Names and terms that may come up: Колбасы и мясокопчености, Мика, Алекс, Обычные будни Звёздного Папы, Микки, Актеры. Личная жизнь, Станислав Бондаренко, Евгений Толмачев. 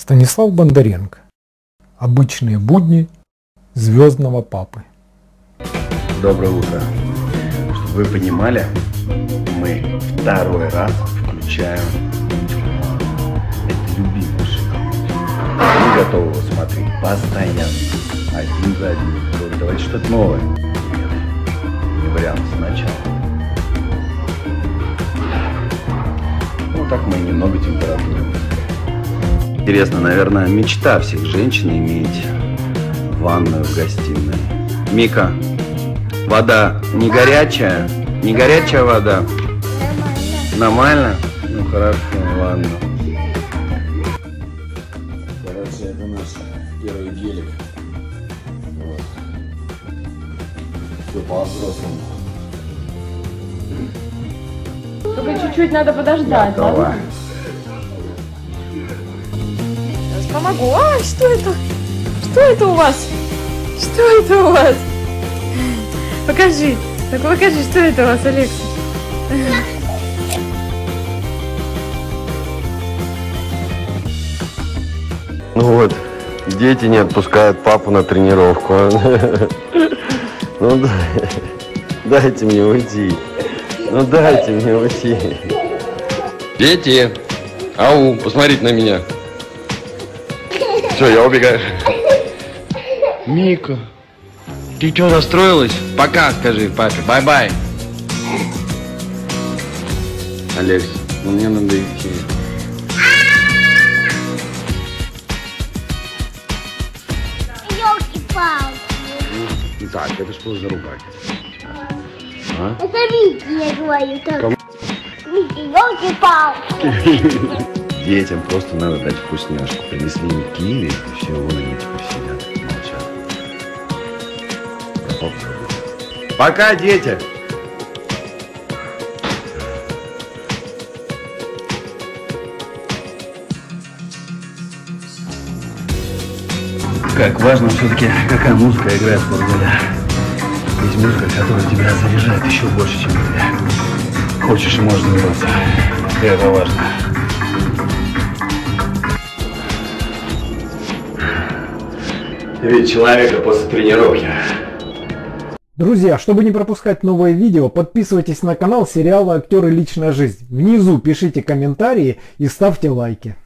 Станислав Бондаренко. Обычные будни звездного папы. Доброе утро. Чтобы вы понимали, мы второй раз включаем это любимый шикарный. Мы готовы его смотреть постоянно, один за один. Давайте что-то новое. Не вариант сначала. Ну так мы немного температурим. Интересно, наверное, мечта всех женщин иметь ванную в гостиной. Мика, вода не горячая? Не горячая вода? Нормально. Нормально? Ну хорошо, ладно. Короче, это наш первый гелик. Вот. Все по-взрослому. Только чуть-чуть надо подождать, да? Помогу. А, что это? Что это у вас? Что это у вас? Покажи. Так покажи, что это у вас, Алекс. Ну вот, дети не отпускают папу на тренировку. Ну дайте мне уйти. Ну дайте мне уйти. Дети, ау, посмотрите на меня. Все, я убегаю. Мика, ты что, расстроилась? Пока, скажи папе. Бай-бай. Алекс, ну мне надо идти. Ёлки-палки. Так, это что за рука? А? Это Микки, я говорю. Кому? Микки, ёлки-палки. Детям просто надо дать вкусняшку. Принесли им киви, и все, вон они типа сидят, молчат. Пока, дети! Как важно все-таки, какая музыка играет в футболе. Есть музыка, которая тебя заряжает еще больше, чем ты хочешь и можешь заниматься. И это важно. Ведь человека после тренировки. Друзья, чтобы не пропускать новые видео, подписывайтесь на канал сериала «Актеры. Личная жизнь». Внизу пишите комментарии и ставьте лайки.